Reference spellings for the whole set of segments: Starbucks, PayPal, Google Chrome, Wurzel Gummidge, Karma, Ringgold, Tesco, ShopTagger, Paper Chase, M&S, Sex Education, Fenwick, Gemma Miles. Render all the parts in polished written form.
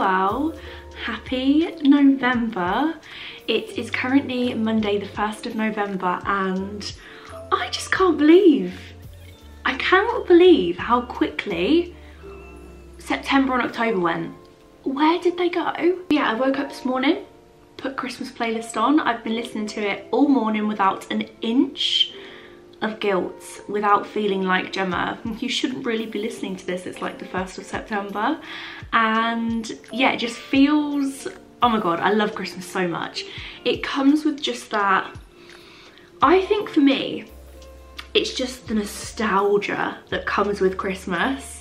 well. Happy November. It is currently Monday the 1st of November and I just can't believe, I cannot believe how quickly September and October went. Where did they go? Yeah, I woke up this morning, put Christmas playlist on. I've been listening to it all morning without an inch of guilt, without feeling like, Gemma, you shouldn't really be listening to this, it's like the 1st of September. And yeah, it just feels, oh my God, I love Christmas so much. It comes with just that, I think for me, it's just the nostalgia that comes with Christmas.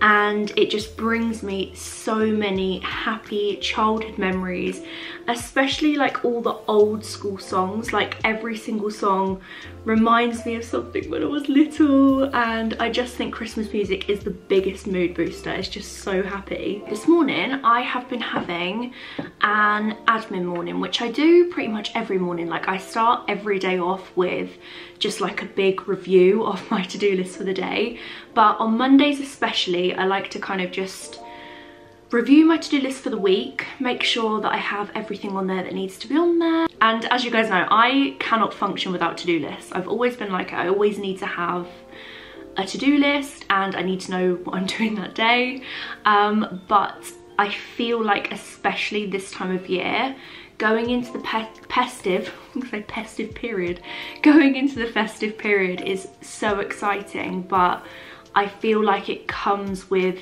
And it just brings me so many happy childhood memories, especially like all the old school songs. Like every single song reminds me of something when I was little, and I just think Christmas music is the biggest mood booster. It's just so happy. This morning I have been having an admin morning, which I do pretty much every morning. Like I start every day off with just like a big review of my to-do list for the day, but on Mondays especially I like to kind of just review my to-do list for the week, make sure that I have everything on there that needs to be on there. And as you guys know, I cannot function without to-do lists. I've always been like, I always need to have a to-do list and I need to know what I'm doing that day. But I feel like, especially this time of year, going into the festive period is so exciting, but I feel like it comes with,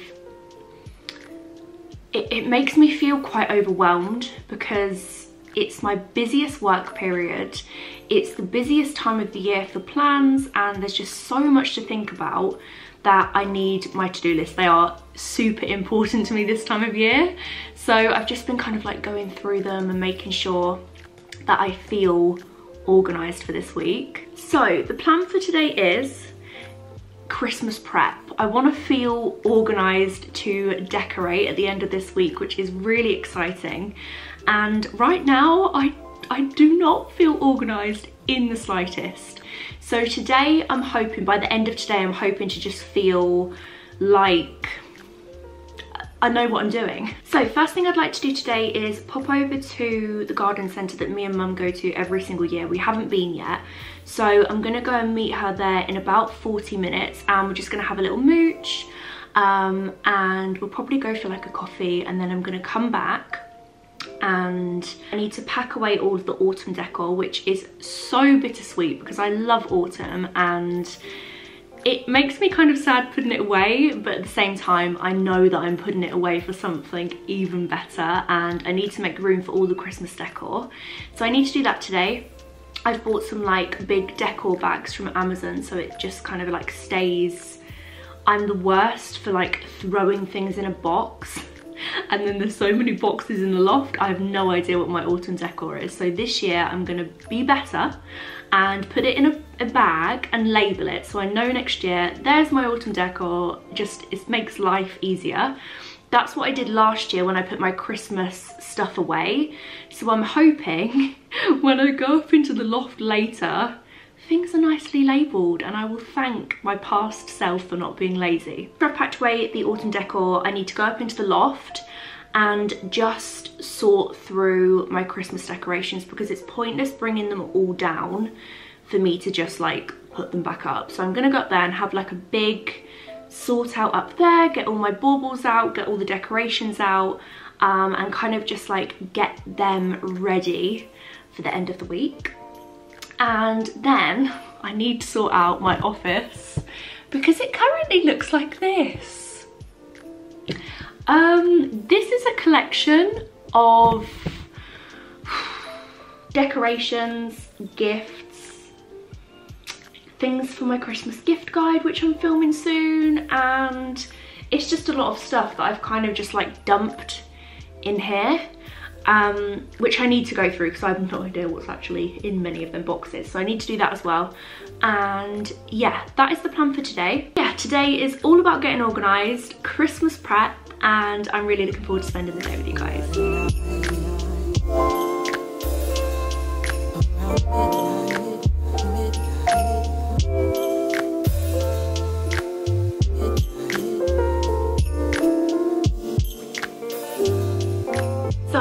it makes me feel quite overwhelmed because it's my busiest work period. It's the busiest time of the year for plans, and there's just so much to think about that I need my to-do list. They are super important to me this time of year. So I've just been kind of like going through them and making sure that I feel organized for this week. So the plan for today is Christmas prep. I want to feel organized to decorate at the end of this week, which is really exciting. And right now I do not feel organized in the slightest. So today I'm hoping, by the end of today, I'm hoping to just feel like I know what I'm doing. So first thing I'd like to do today is pop over to the garden centre that me and Mum go to every single year. We haven't been yet, so I'm gonna go and meet her there in about 40 minutes and we're just gonna have a little mooch, and we'll probably go for like a coffee, and then I'm gonna come back and I need to pack away all of the autumn decor, which is so bittersweet because I love autumn and it makes me kind of sad putting it away, but at the same time, I know that I'm putting it away for something even better, and I need to make room for all the Christmas decor. So I need to do that today. I've bought some like big decor bags from Amazon, so it just kind of like stays. I'm the worst for like throwing things in a box, and then there's so many boxes in the loft, I have no idea what my autumn decor is. So this year I'm gonna be better and put it in a bag and label it, so I know next year there's my autumn decor. Just it makes life easier. That's what I did last year when I put my Christmas stuff away, so I'm hoping when I go up into the loft later, things are nicely labelled and I will thank my past self for not being lazy. After I packed away the autumn decor, I need to go up into the loft and just sort through my Christmas decorations because it's pointless bringing them all down for me to just like put them back up. So I'm gonna go up there and have like a big sort out up there, get all my baubles out, get all the decorations out, and kind of just like get them ready for the end of the week. And then I need to sort out my office because it currently looks like this. This is a collection of decorations, gifts, things for my Christmas gift guide, which I'm filming soon. And it's just a lot of stuff that I've kind of just like dumped in here. Which I need to go through because I have no idea what's actually in many of them boxes. So I need to do that as well. And yeah, that is the plan for today. Yeah, today is all about getting organised, Christmas prep, and I'm really looking forward to spending the day with you guys.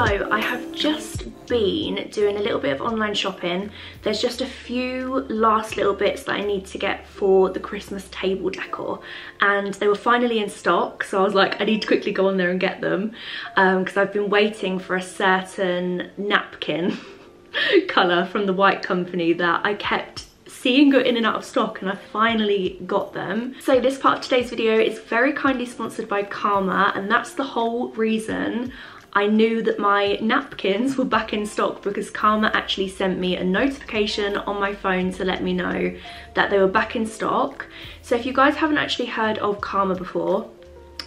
So I have just been doing a little bit of online shopping. There's just a few last little bits that I need to get for the Christmas table decor, and they were finally in stock, so I was like, I need to quickly go on there and get them, because I've been waiting for a certain napkin colour from the White Company that I kept seeing go in and out of stock, and I finally got them. So this part of today's video is very kindly sponsored by Karma, and that's the whole reason I knew that my napkins were back in stock, because Karma actually sent me a notification on my phone to let me know that they were back in stock. So if you guys haven't actually heard of Karma before,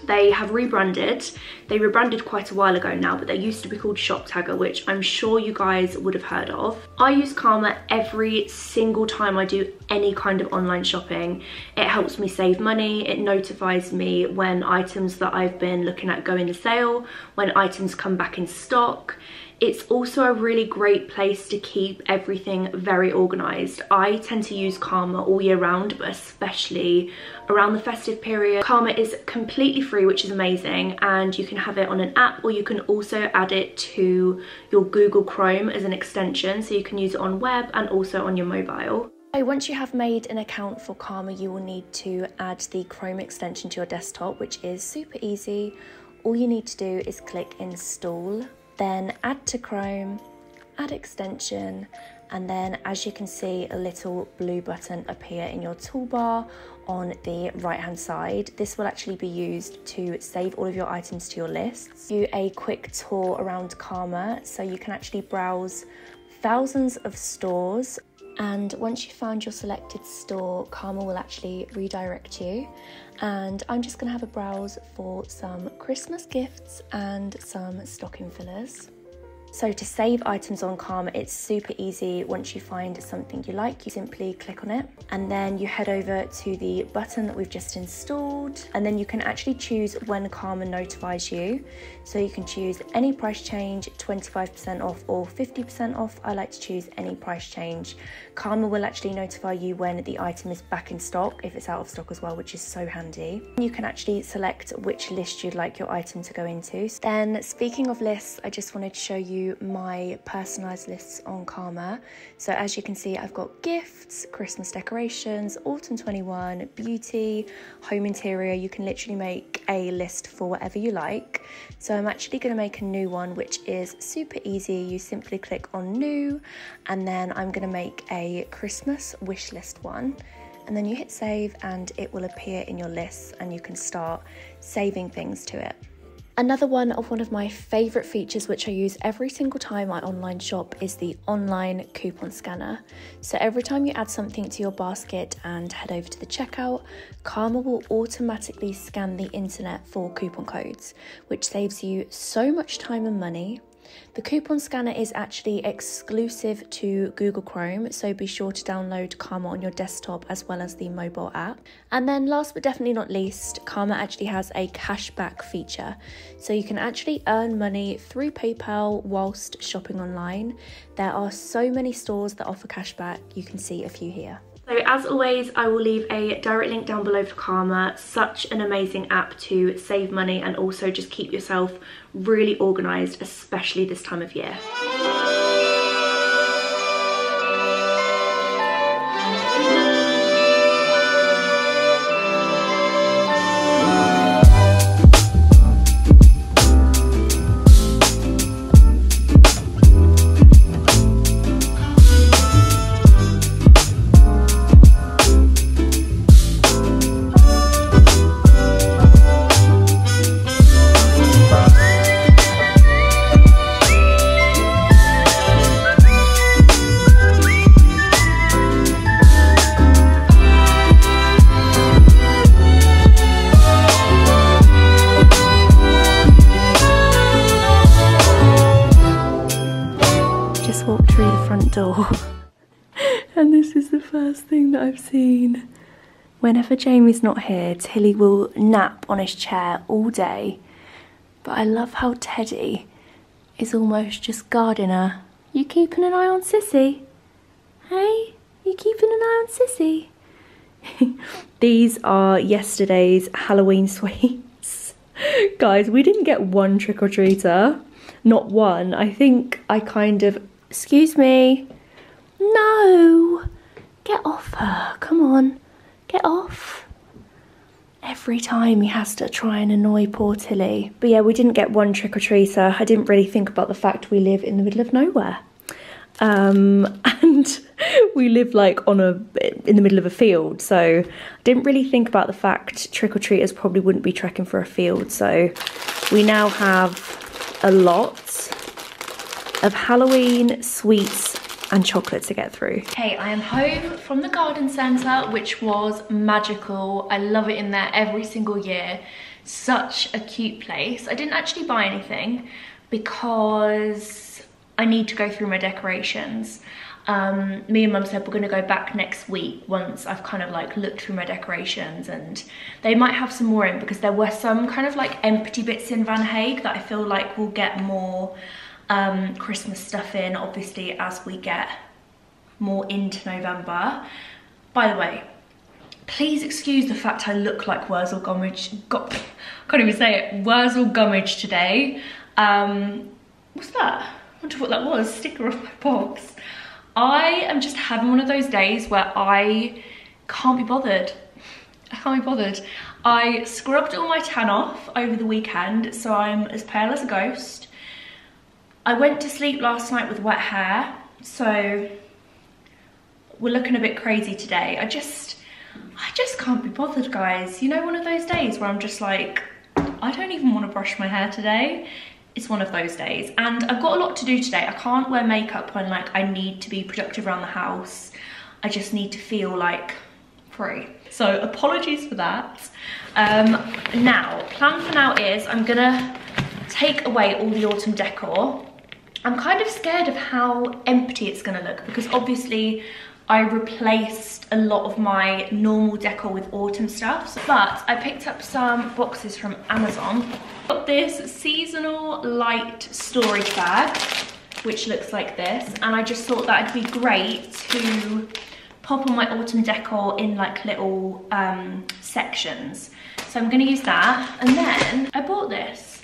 they have rebranded. They rebranded quite a while ago now, but they used to be called ShopTagger, which I'm sure you guys would have heard of. I use Karma every single time I do any kind of online shopping. It helps me save money. It notifies me when items that I've been looking at go into sale, when items come back in stock. It's also a really great place to keep everything very organised. I tend to use Karma all year round, but especially around the festive period. Karma is completely free, which is amazing, and you can have it on an app, or you can also add it to your Google Chrome as an extension, so you can use it on web and also on your mobile. So once you have made an account for Karma, you will need to add the Chrome extension to your desktop, which is super easy. All you need to do is click install, then add to Chrome, add extension, and then as you can see, a little blue button appear in your toolbar on the right hand side. This will actually be used to save all of your items to your lists. Do a quick tour around Karma, so you can actually browse thousands of stores, and once you found your selected store, Karma will actually redirect you. And I'm just gonna have a browse for some Christmas gifts and some stocking fillers. So to save items on Karma, it's super easy. Once you find something you like, you simply click on it, and then you head over to the button that we've just installed, and then you can actually choose when Karma notifies you. So you can choose any price change, 25% off or 50% off. I like to choose any price change. Karma will actually notify you when the item is back in stock, if it's out of stock as well, which is so handy. You can actually select which list you'd like your item to go into. Then, speaking of lists, I just wanted to show you my personalized lists on Karma. So as you can see, I've got gifts, Christmas decorations, autumn 21, beauty, home interior. You can literally make a list for whatever you like. So I'm actually going to make a new one, which is super easy. You simply click on new, and then I'm going to make a Christmas wish list one, and then you hit save and it will appear in your lists, and you can start saving things to it. Another one of my favourite features, which I use every single time I online shop, is the online coupon scanner. So every time you add something to your basket and head over to the checkout, Karma will automatically scan the internet for coupon codes, which saves you so much time and money. The coupon scanner is actually exclusive to Google Chrome, so be sure to download Karma on your desktop as well as the mobile app. And then last but definitely not least, Karma actually has a cashback feature. So you can actually earn money through PayPal whilst shopping online. There are so many stores that offer cashback, you can see a few here. So as always, I will leave a direct link down below for Karma. Such an amazing app to save money and also just keep yourself really organised, especially this time of year. And this is the first thing that I've seen. Whenever Jamie's not here, Tilly will nap on his chair all day, but I love how Teddy is almost just guarding her. You keeping an eye on Sissy? Hey, you keeping an eye on Sissy? These are yesterday's Halloween sweets. Guys, we didn't get one trick-or-treater. not one. I think I kind of, excuse me, no, get off her, come on, get off. Every time he has to try and annoy poor Tilly. But yeah, we didn't get one trick-or-treater. I didn't really think about the fact we live in the middle of nowhere. And we live like on a, in the middle of a field. So I didn't really think about the fact trick-or-treaters probably wouldn't be trekking for a field. So we now have a lot of Halloween sweets and chocolate to get through. Okay, I am home from the garden centre, which was magical. I love it in there every single year. Such a cute place. I didn't actually buy anything because I need to go through my decorations. Me and mum said we're gonna go back next week once I've kind of like looked through my decorations, and they might have some more in because there were some kind of like empty bits in Van Hague that I feel like will get more Christmas stuff in, obviously, as we get more into November. By the way, please excuse the fact I look like Wurzel Gummidge. God, can't even say it. Wurzel Gummidge today. What's that? I wonder what that was. Sticker off my box. I am just having one of those days where I can't be bothered. I can't be bothered. I scrubbed all my tan off over the weekend, so I'm as pale as a ghost. I went to sleep last night with wet hair, so we're looking a bit crazy today. I just can't be bothered, guys. You know, one of those days where I'm just like, I don't even want to brush my hair today. It's one of those days. And I've got a lot to do today. I can't wear makeup when like I need to be productive around the house. I just need to feel like free. So apologies for that. Now, plan for now is I'm gonna take away all the autumn decor. I'm kind of scared of how empty it's going to look because obviously I replaced a lot of my normal decor with autumn stuff. But I picked up some boxes from Amazon. Got this seasonal light storage bag, which looks like this. And I just thought that it'd be great to pop on my autumn decor in like little sections. So I'm going to use that. And then I bought this.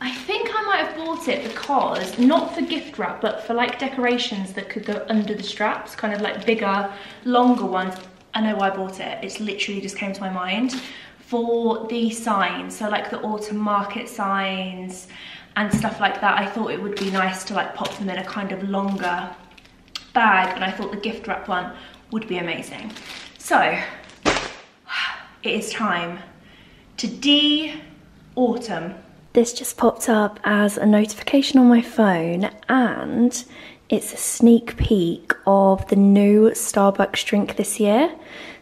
I think I might have bought it because, not for gift wrap, but for like decorations that could go under the straps, kind of like bigger, longer ones. I know why I bought it. It's literally just came to my mind. For the signs, so like the autumn market signs and stuff like that, I thought it would be nice to like pop them in a kind of longer bag, and I thought the gift wrap one would be amazing. So, it is time to de-autumn. This just popped up as a notification on my phone, and it's a sneak peek of the new Starbucks drink this year.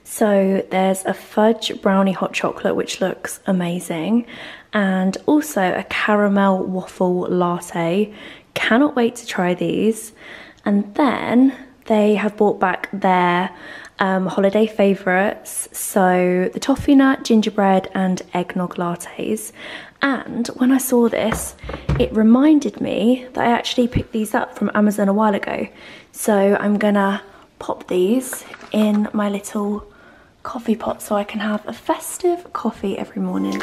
So there's a fudge brownie hot chocolate, which looks amazing, and also a caramel waffle latte. Cannot wait to try these. And then they have brought back their holiday favourites, so the toffee nut, gingerbread and eggnog lattes. And when I saw this, it reminded me that I actually picked these up from Amazon a while ago. So I'm gonna pop these in my little coffee pot so I can have a festive coffee every morning.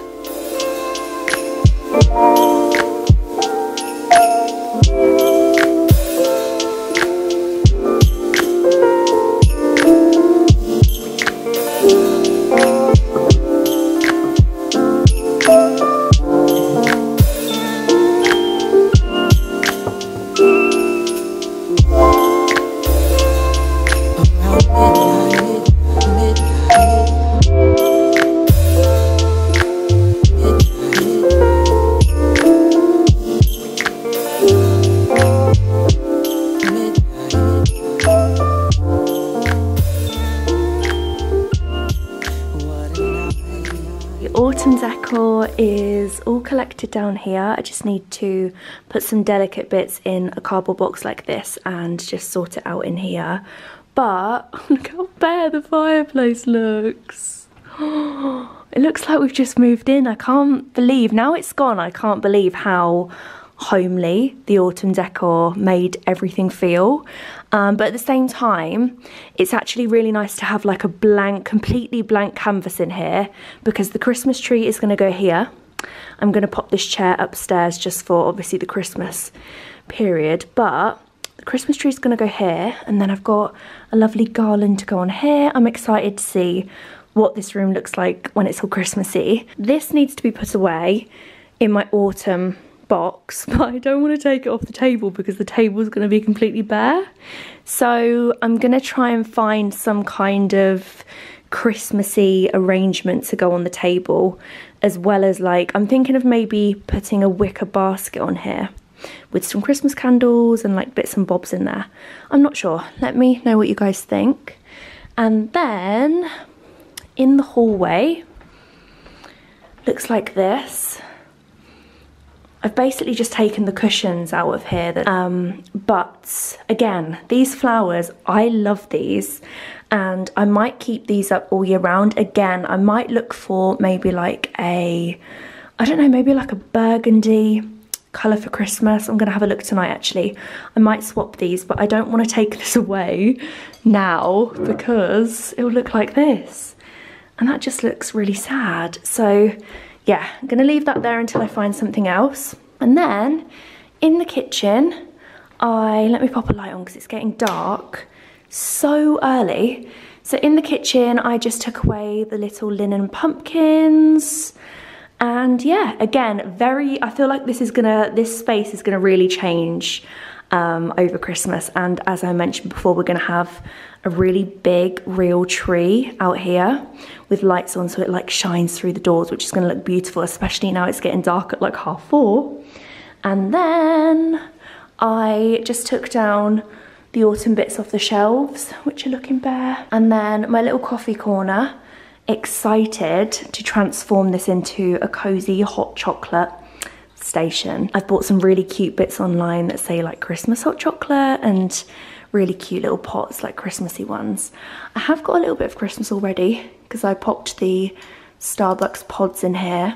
Is all collected down here. I just need to put some delicate bits in a cardboard box like this and just sort it out in here. But look how bare the fireplace looks. It looks like we've just moved in. I can't believe now it's gone. I can't believe how homely the autumn decor made everything feel, but at the same time it's actually really nice to have like a blank, completely blank canvas in here, because the Christmas tree is going to go here I'm going to pop this chair upstairs just for obviously the Christmas period, but the Christmas tree's going to go here, and then I've got a lovely garland to go on here. I'm excited to see what this room looks like when it's all Christmassy. This needs to be put away in my autumn box, but I don't want to take it off the table because the table's going to be completely bare. So I'm going to try and find some kind of Christmassy arrangement to go on the table, as well as, like, I'm thinking of maybe putting a wicker basket on here with some Christmas candles and like bits and bobs in there. I'm not sure. Let me know what you guys think. And then in the hallway, looks like this. I've basically just taken the cushions out of here, that, but again, these flowers, I love these, and I might keep these up all year round. Again, I might look for maybe like a, I don't know, maybe like a burgundy colour for Christmas. I'm going to have a look tonight actually. I might swap these, but I don't want to take this away now because it will look like this. And that just looks really sad. So yeah, I'm going to leave that there until I find something else. And then in the kitchen, let me pop a light on because it's getting dark so early. So in the kitchen, I just took away the little linen pumpkins. And yeah, again, I feel like this space is gonna really change over Christmas. And as I mentioned before, we're gonna have a really big real tree out here with lights on, so it like shines through the doors, which is gonna look beautiful, especially now it's getting dark at like 4:30. And then I just took down the autumn bits off the shelves, which are looking bare. And then my little coffee corner, excited to transform this into a cozy hot chocolate station. I've bought some really cute bits online that say like Christmas hot chocolate and really cute little pots, like Christmassy ones. I have got a little bit of Christmas already because I popped the Starbucks pods in here.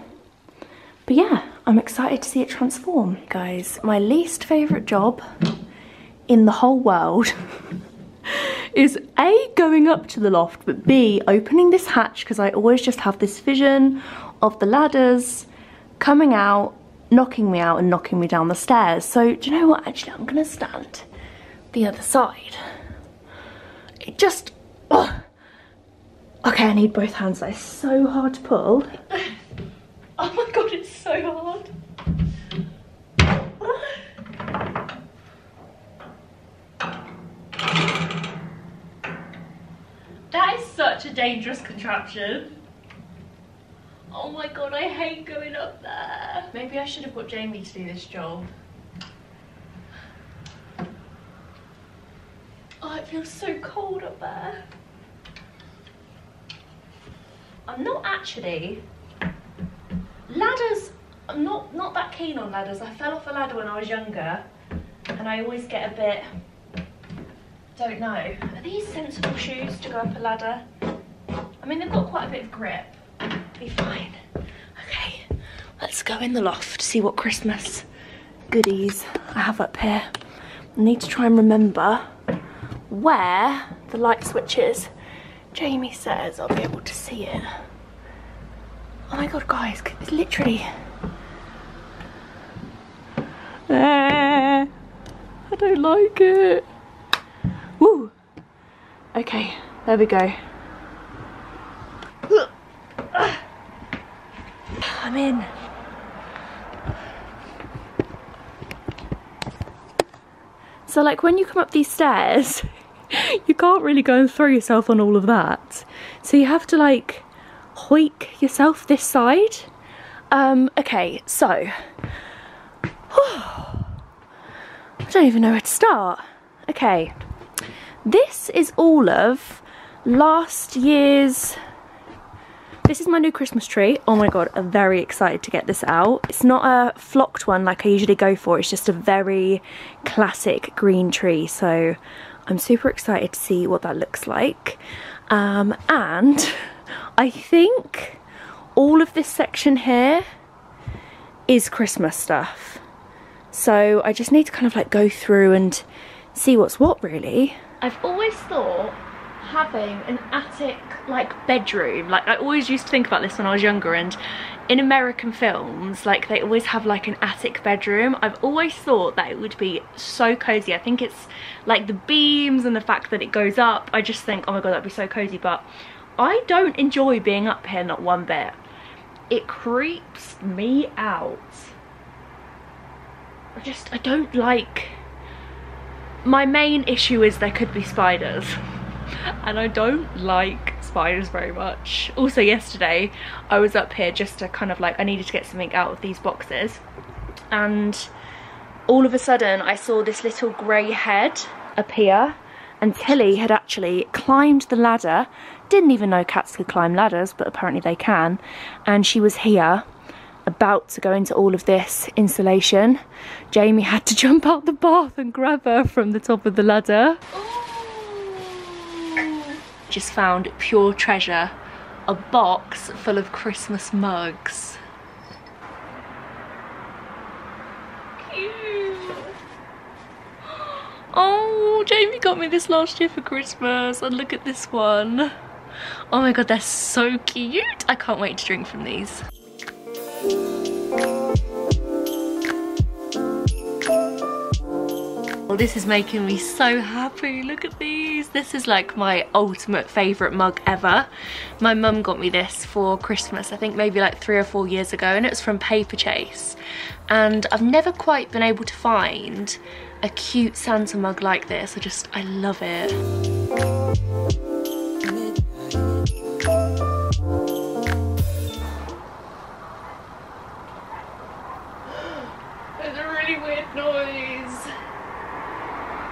But yeah, I'm excited to see it transform. Guys, my least favourite job in the whole world is A, going up to the loft, but B, opening this hatch, because I always just have this vision of the ladders coming out, knocking me out and knocking me down the stairs. So do you know what, actually I'm gonna stand the other side. It just, oh. Okay, I need both hands, that is so hard to pull. Oh my God, it's so hard. That is such a dangerous contraption. Oh my God, I hate going up there. Maybe I should have got Jamie to do this job. Oh, it feels so cold up there. I'm not actually... Ladders, I'm not that keen on ladders. I fell off a ladder when I was younger and I always get a bit... Don't know. Are these sensible shoes to go up a ladder? I mean, they've got quite a bit of grip. Be fine. Okay, let's go in the loft, see what Christmas goodies I have up here. I need to try and remember where the light switch is. Jamie says I'll be able to see it. Oh my God, guys, it's literally... I don't like it. Woo! Okay, there we go. I'm in. So like when you come up these stairs, you can't really go and throw yourself on all of that. So you have to like hoik yourself this side. Okay, so. I don't even know where to start. Okay. This is all of last year's, this is my new Christmas tree. Oh my God, I'm very excited to get this out. It's not a flocked one like I usually go for, it's just a very classic green tree. So I'm super excited to see what that looks like. And I think all of this section here is Christmas stuff. So I just need to kind of like go through and see what's what really. I've always thought having an attic like bedroom, like I always used to think about this when I was younger, and in American films, like, they always have like an attic bedroom. I've always thought that it would be so cozy. I think it's like the beams and the fact that it goes up, I just think, oh my god, that'd be so cozy. But I don't enjoy being up here, not one bit. It creeps me out. I don't like... My main issue is there could be spiders. And I don't like spiders very much. Also yesterday I was up here just to kind of like, I needed to get something out of these boxes, and all of a sudden I saw this little grey head appear, and Tilly had actually climbed the ladder. Didn't even know cats could climb ladders, but apparently they can. And she was here about to go into all of this insulation. Jamie had to jump out the bath and grab her from the top of the ladder. Just found pure treasure, a box full of Christmas mugs. Cute. Oh, Jamie got me this last year for Christmas, and look at this one. Oh my god, they're so cute. I can't wait to drink from these. Well, this is making me so happy. Look at these. This is like my ultimate favourite mug ever. My mum got me this for Christmas, I think maybe like 3 or 4 years ago, and it was from Paper Chase. And I've never quite been able to find a cute Santa mug like this. I love it.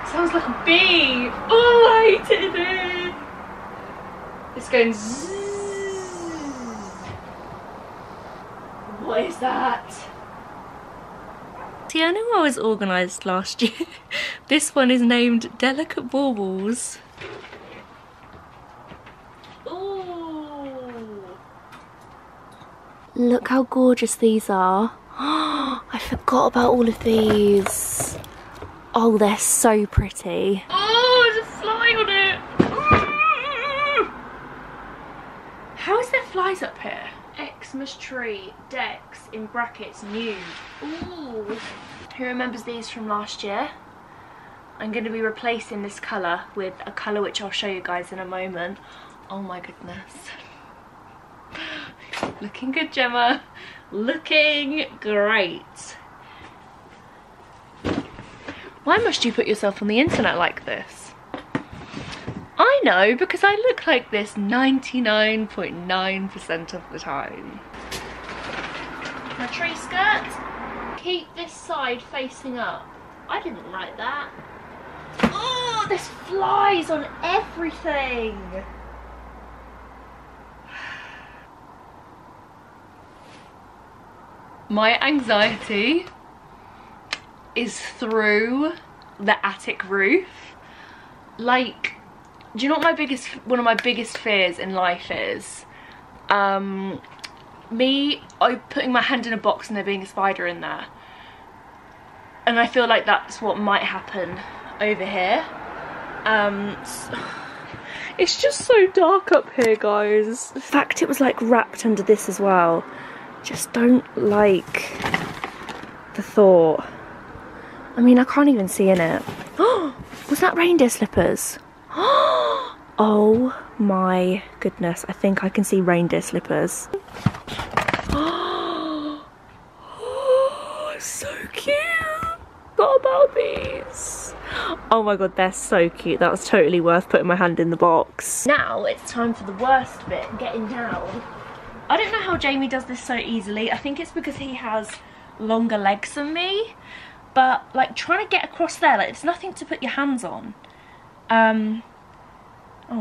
Sounds like a bee. Oh, I hated it. It's going zzz. What is that? See, I know I was organised last year. This one is named Delicate Baubles. Ooh. Look how gorgeous these are. I forgot about all of these. Oh, they're so pretty. Oh, there's a fly on it. How is there flies up here? Xmas tree, Dex, in brackets, nude. Ooh. Who remembers these from last year? I'm going to be replacing this colour with a colour which I'll show you guys in a moment. Oh my goodness. Looking good, Gemma. Looking great. Why must you put yourself on the internet like this? I know, because I look like this 99.9% of the time. My tree skirt. Keep this side facing up. I didn't like that. Oh, there's flies on everything. My anxiety is through the attic roof. Like, do you know what my biggest, one of my biggest fears in life is? Me putting my hand in a box and there being a spider in there. And I feel like that's what might happen over here. It's just so dark up here, guys. In fact, it was like wrapped under this as well. Just don't like the thought. I mean, I can't even see in it. Oh, was that reindeer slippers? Oh my goodness, I think I can see reindeer slippers. Oh, so cute. What about these? Oh my god, they're so cute. That was totally worth putting my hand in the box. Now it's time for the worst bit, getting down. I don't know how Jamie does this so easily. I think it's because he has longer legs than me. But like trying to get across there, like it's nothing to put your hands on. Oh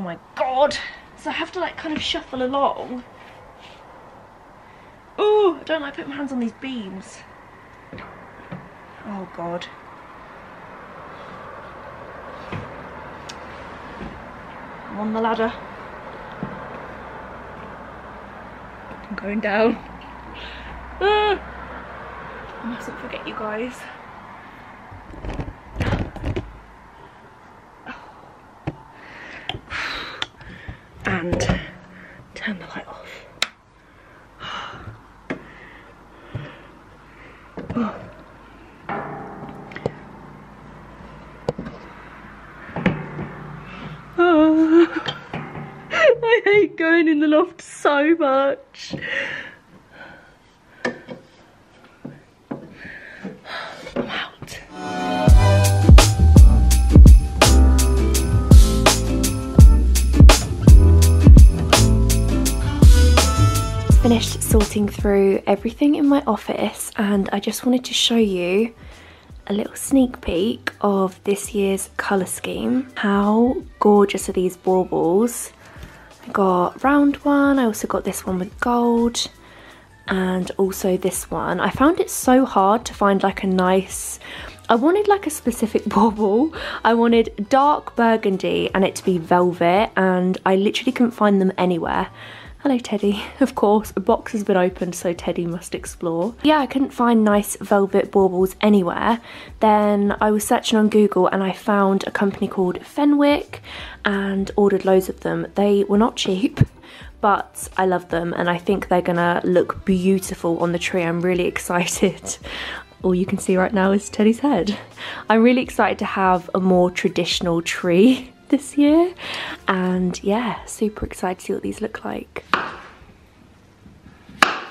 my god. So I have to like kind of shuffle along. Oh, I don't like putting my hands on these beams. Oh god. I'm on the ladder. I'm going down. Ah, I mustn't forget you guys. And turn the light off. been going in the loft so much. I'm out. Finished sorting through everything in my office, and I just wanted to show you a little sneak peek of this year's colour scheme. How gorgeous are these baubles? I got round one, I also got this one with gold, and also this one. I found it so hard to find like a nice, I wanted like a specific bauble. I wanted dark burgundy and it to be velvet, and I literally couldn't find them anywhere. Hello Teddy. Of course, a box has been opened, so Teddy must explore. Yeah, I couldn't find nice velvet baubles anywhere. Then I was searching on Google and I found a company called Fenwick and ordered loads of them. They were not cheap, but I love them and I think they're gonna look beautiful on the tree. I'm really excited. All you can see right now is Teddy's head. I'm really excited to have a more traditional tree this year, and yeah, super excited to see what these look like.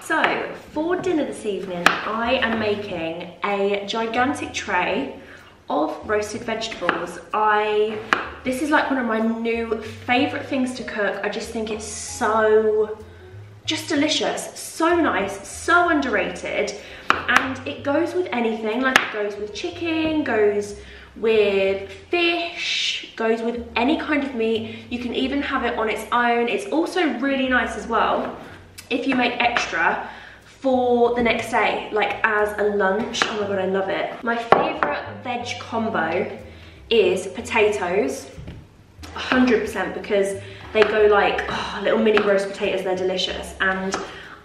So for dinner this evening, I am making a gigantic tray of roasted vegetables. This is like one of my new favorite things to cook. I just think it's so just delicious, so nice, so underrated, and it goes with anything. Like it goes with chicken, goes with fish, goes with any kind of meat. You can even have it on its own. It's also really nice as well if you make extra for the next day, like as a lunch. Oh my god, I love it. My favorite veg combo is potatoes, 100%, because they go like, oh, little mini roast potatoes. They're delicious, and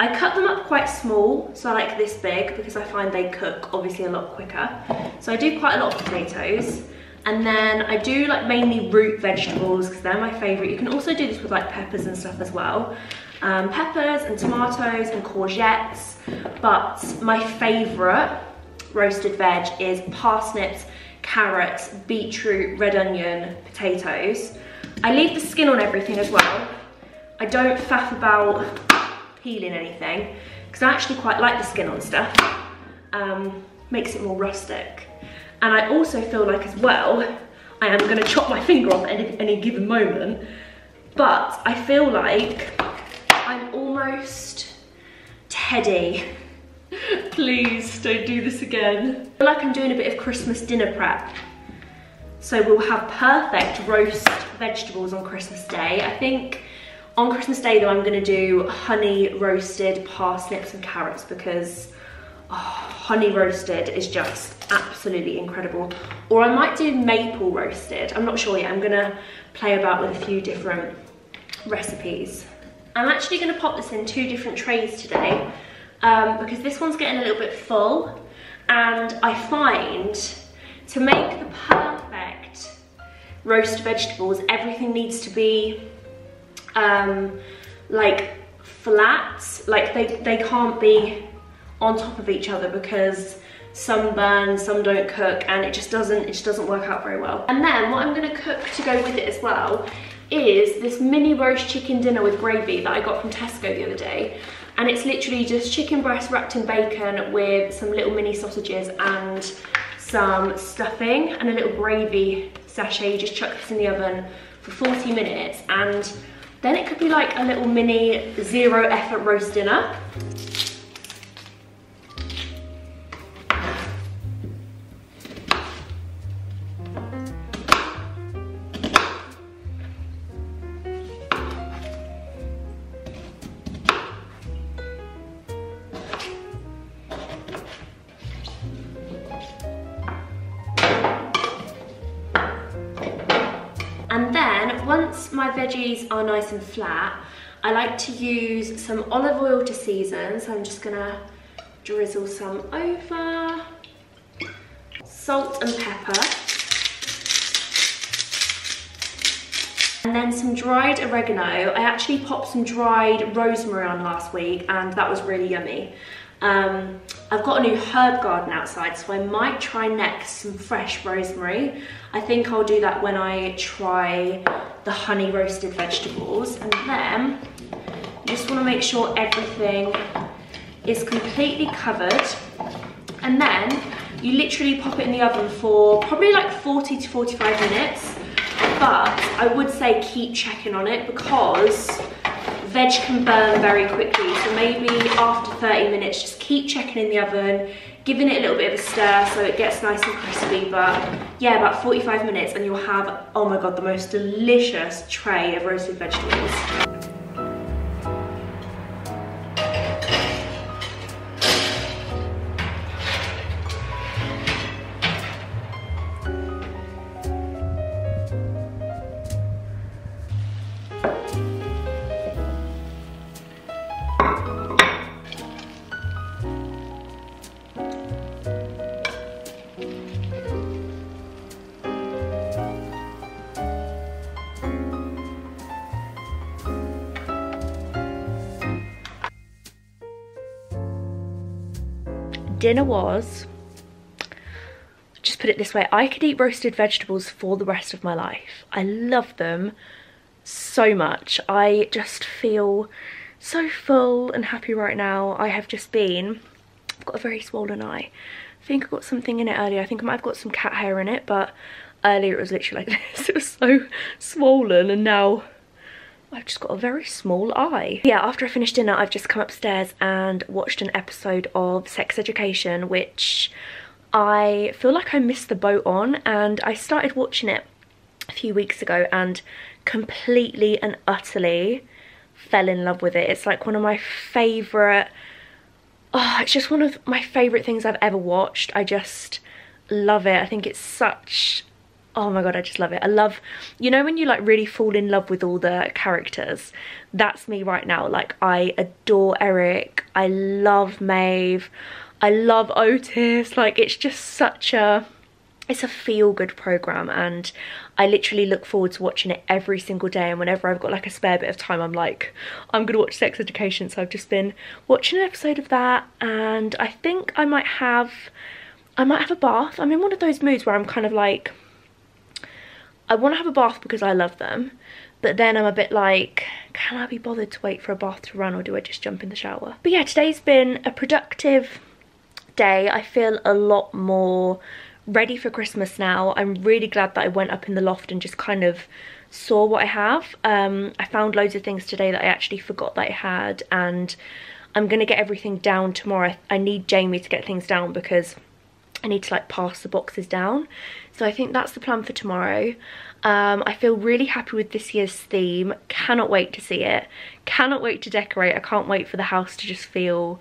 I cut them up quite small, so I like this big, because I find they cook obviously a lot quicker. So I do quite a lot of potatoes, and then I do like mainly root vegetables because they're my favourite. You can also do this with like peppers and stuff as well. Peppers and tomatoes and courgettes, but my favourite roasted veg is parsnips, carrots, beetroot, red onion, potatoes. I leave the skin on everything as well. I don't faff about peeling anything because I actually quite like the skin on stuff. Makes it more rustic, and I also feel like as well I am going to chop my finger off at any given moment, but I feel like I'm almost Teddy. Please don't do this again. I feel like I'm doing a bit of Christmas dinner prep, so we'll have perfect roast vegetables on Christmas Day. I think on Christmas Day though, I'm gonna do honey roasted parsnips and carrots, because oh, honey roasted is just absolutely incredible. Or I might do maple roasted, I'm not sure yet. I'm gonna play about with a few different recipes. I'm actually gonna pop this in two different trays today, because this one's getting a little bit full, and I find to make the perfect roast vegetables, everything needs to be like flat, like they can't be on top of each other, because some burn, some don't cook, and it just doesn't work out very well. And then what I'm gonna cook to go with it as well is this mini roast chicken dinner with gravy that I got from Tesco the other day, and it's literally just chicken breast wrapped in bacon with some little mini sausages and some stuffing and a little gravy sachet. You just chuck this in the oven for 40 minutes and then it could be like a little mini zero effort roast dinner. And then once my veggies are nice and flat, I like to use some olive oil to season. So I'm just gonna drizzle some over. Salt and pepper. And then some dried oregano. I actually popped some dried rosemary on last week and that was really yummy. I've got a new herb garden outside, so I might try next some fresh rosemary. I think I'll do that when I try the honey roasted vegetables. And then I just want to make sure everything is completely covered. And then you literally pop it in the oven for probably like 40 to 45 minutes. But I would say keep checking on it because veg can burn very quickly, so maybe after 30 minutes just keep checking in the oven, giving it a little bit of a stir so it gets nice and crispy. But yeah, about 45 minutes and you'll have, oh my god, the most delicious tray of roasted vegetables. Dinner was, just put it this way, I could eat roasted vegetables for the rest of my life. I love them so much. I just feel so full and happy right now. I have just been, I've got a very swollen eye. I think I got something in it earlier. I think I might have got some cat hair in it, but earlier it was literally like this. It was so swollen, and now I've just got a very small eye. Yeah, after I finished dinner, I've just come upstairs and watched an episode of Sex Education, which I feel like I missed the boat on, and I started watching it a few weeks ago and completely and utterly fell in love with it. It's like one of my favourite, oh, it's just one of my favourite things I've ever watched. I just love it. I think it's such, oh my god, I just love it. I love, you know when you like really fall in love with all the characters? That's me right now. Like, I adore Eric, I love Maeve, I love Otis. Like, it's just such a, it's a feel-good program, and I literally look forward to watching it every single day. And whenever I've got like a spare bit of time, I'm like, I'm gonna watch Sex Education. So I've just been watching an episode of that, and I think I might have a bath. I'm in one of those moods where I'm kind of like, I want to have a bath because I love them, but then I'm a bit like, can I be bothered to wait for a bath to run, or do I just jump in the shower? But yeah, today's been a productive day. I feel a lot more ready for Christmas now. I'm really glad that I went up in the loft and just kind of saw what I have. I found loads of things today that I actually forgot that I had, and I'm going to get everything down tomorrow. I need Jamie to get things down because I need to like pass the boxes down. So I think that's the plan for tomorrow. I feel really happy with this year's theme. Cannot wait to see it. Cannot wait to decorate. I can't wait for the house to just feel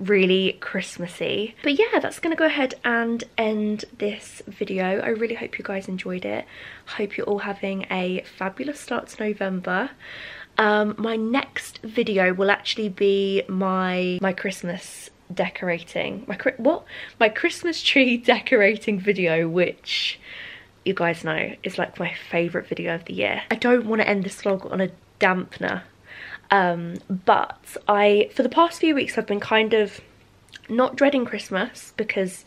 really Christmassy. But yeah, that's gonna go ahead and end this video. I really hope you guys enjoyed it. Hope you're all having a fabulous start to November. My next video will actually be my Christmas decorating, my Christmas tree decorating video, which you guys know is like my favorite video of the year. I don't want to end this vlog on a dampener, but for the past few weeks I've been kind of not dreading Christmas because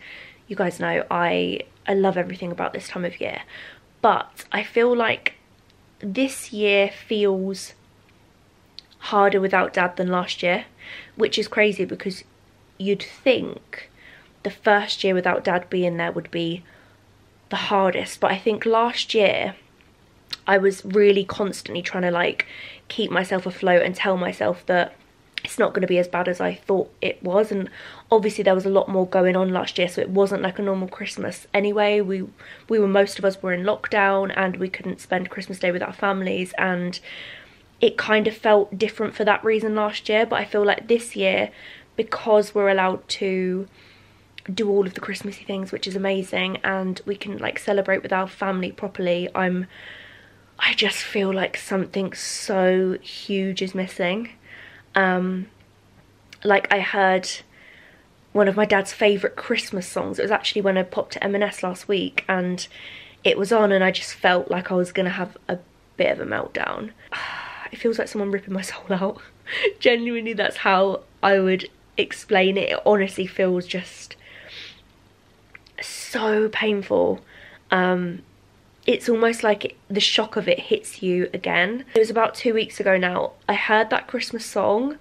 you guys know I love everything about this time of year, but I feel like this year feels harder without Dad than last year, which is crazy because you'd think the first year without Dad being there would be the hardest, but I think last year I was really constantly trying to like keep myself afloat and tell myself that it's not going to be as bad as I thought it was. And obviously there was a lot more going on last year, so it wasn't like a normal Christmas anyway. We were, most of us were in lockdown, and we couldn't spend Christmas Day with our families, and it kind of felt different for that reason last year. But I feel like this year, because we're allowed to do all of the Christmassy things, which is amazing, and we can like celebrate with our family properly, I just feel like something so huge is missing. Like, I heard one of my dad's favourite Christmas songs. It was actually when I popped to M&S last week, and it was on, and I just felt like I was gonna have a bit of a meltdown. It feels like someone ripping my soul out. Genuinely, that's how I would explain it. It honestly feels just so painful. It's almost like the shock of it hits you again. It was about 2 weeks ago now, I heard that Christmas song,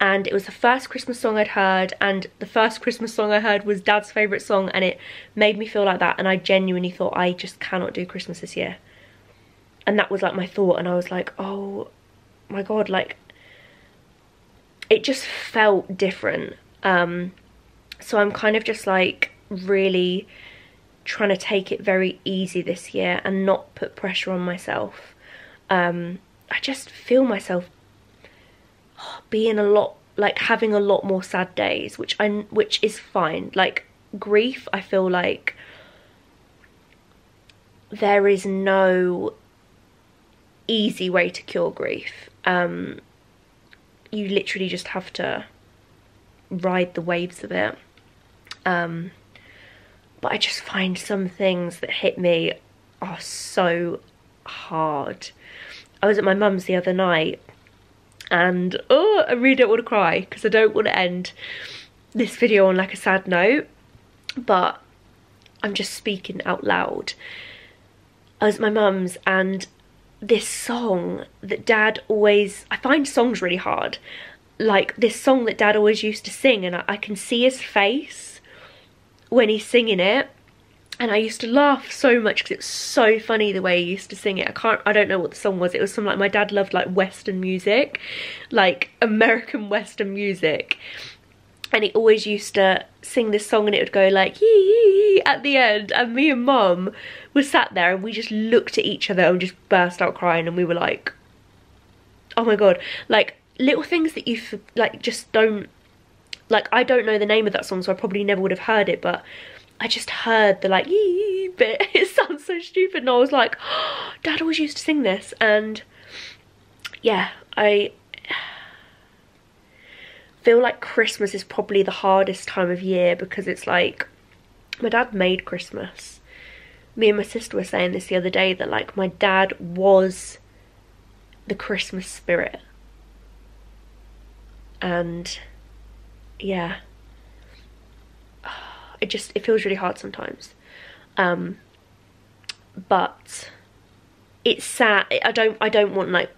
and it was the first Christmas song I'd heard, and the first Christmas song I heard was Dad's favourite song, and it made me feel like that, and I genuinely thought, I just cannot do Christmas this year. And that was like my thought, and I was like, oh my God, like, it just felt different. So I'm kind of just like really trying to take it very easy this year and not put pressure on myself. I just feel myself being a lot, like having a lot more sad days, which is fine. Like grief, I feel like there is no easy way to cure grief. You literally just have to ride the waves of it. But I just find some things that hit me are so hard. I was at my mum's the other night, and oh, I really don't want to cry because I don't want to end this video on like a sad note, but I'm just speaking out loud. I was at my mum's, and this song that Dad always, I find songs really hard, like this song that Dad always used to sing, and I can see his face when he's singing it, and I used to laugh so much because it's so funny the way he used to sing it. I don't know what the song was. It was some, like, my dad loved like Western music, like American Western music, and he always used to sing this song, and it would go like, yee yee yee at the end, and me and Mum were sat there, and we just looked at each other and just burst out crying, and we were like, oh my God, like little things that you like just don't, like I don't know the name of that song, so I probably never would have heard it, but I just heard the like yee yee bit, it sounds so stupid, and I was like, oh, Dad always used to sing this. And yeah, I feel like Christmas is probably the hardest time of year, because it's like, my dad made Christmas. Me and my sister were saying this the other day, that like my dad was the Christmas spirit. And yeah, it feels really hard sometimes. But it's sad. I don't want,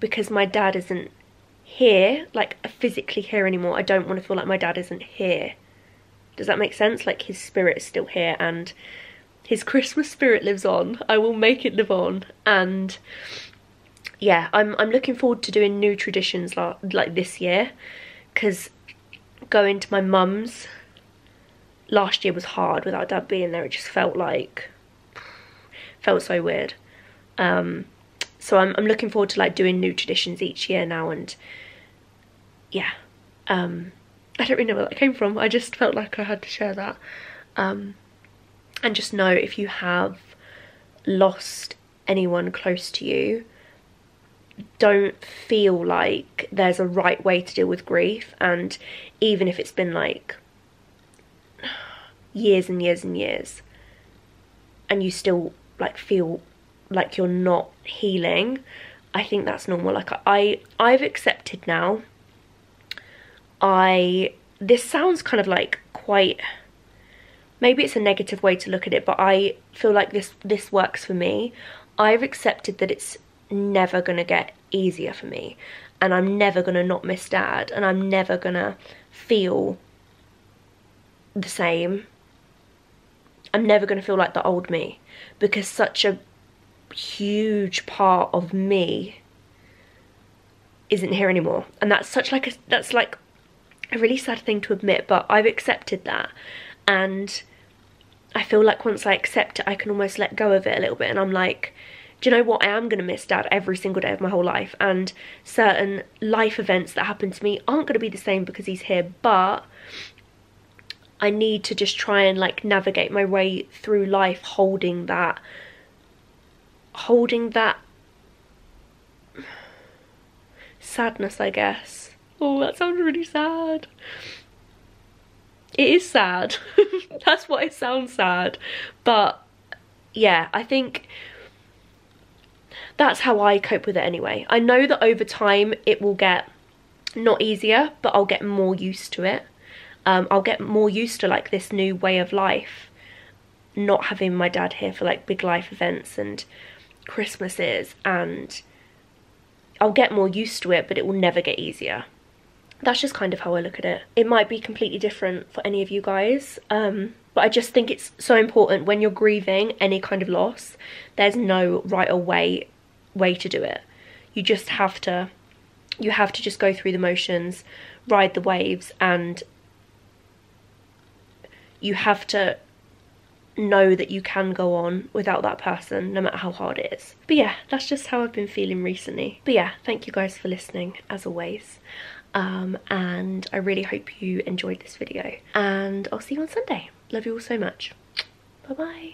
because my dad isn't here, like physically here anymore, I don't want to feel like my dad isn't here. Does that make sense? Like his spirit is still here, and his Christmas spirit lives on. I will make it live on. And yeah, I'm looking forward to doing new traditions like this year, because going to my mum's last year was hard without Dad being there. It just felt so weird. So I'm looking forward to like doing new traditions each year now, and yeah, I don't really know where that came from. I just felt like I had to share that. And just know, if you have lost anyone close to you, don't feel like there's a right way to deal with grief. And even if it's been like years and years and years, and you still like feel like you're not healing, I think that's normal. Like I've accepted now, this sounds kind of like quite, maybe it's a negative way to look at it, but I feel like this works for me. I've accepted that it's never gonna get easier for me, and I'm never gonna not miss Dad, and I'm never gonna feel the same. I'm never gonna feel like the old me, because such a huge part of me isn't here anymore. And that's such like that's like a really sad thing to admit, but I've accepted that, and I feel like once I accept it, I can almost let go of it a little bit. And I'm like, do you know what, I am going to miss Dad every single day of my whole life, and certain life events that happen to me aren't going to be the same because he's here, but I need to just try and like navigate my way through life holding that sadness, I guess. Oh, that sounds really sad. It is sad. That's why it sounds sad. But yeah, I think that's how I cope with it anyway. I know that over time it will get not easier, but I'll get more used to it. I'll get more used to like this new way of life, not having my dad here for like big life events and Christmases, and I'll get more used to it, but it will never get easier. That's just kind of how I look at it. It might be completely different for any of you guys, but I just think it's so important when you're grieving any kind of loss, there's no right or way to do it. You just have to, just go through the motions, ride the waves, and you have to know that you can go on without that person, no matter how hard it is. But yeah, that's just how I've been feeling recently. But yeah, thank you guys for listening, as always. And I really hope you enjoyed this video, and I'll see you on Sunday. Love you all so much. Bye bye.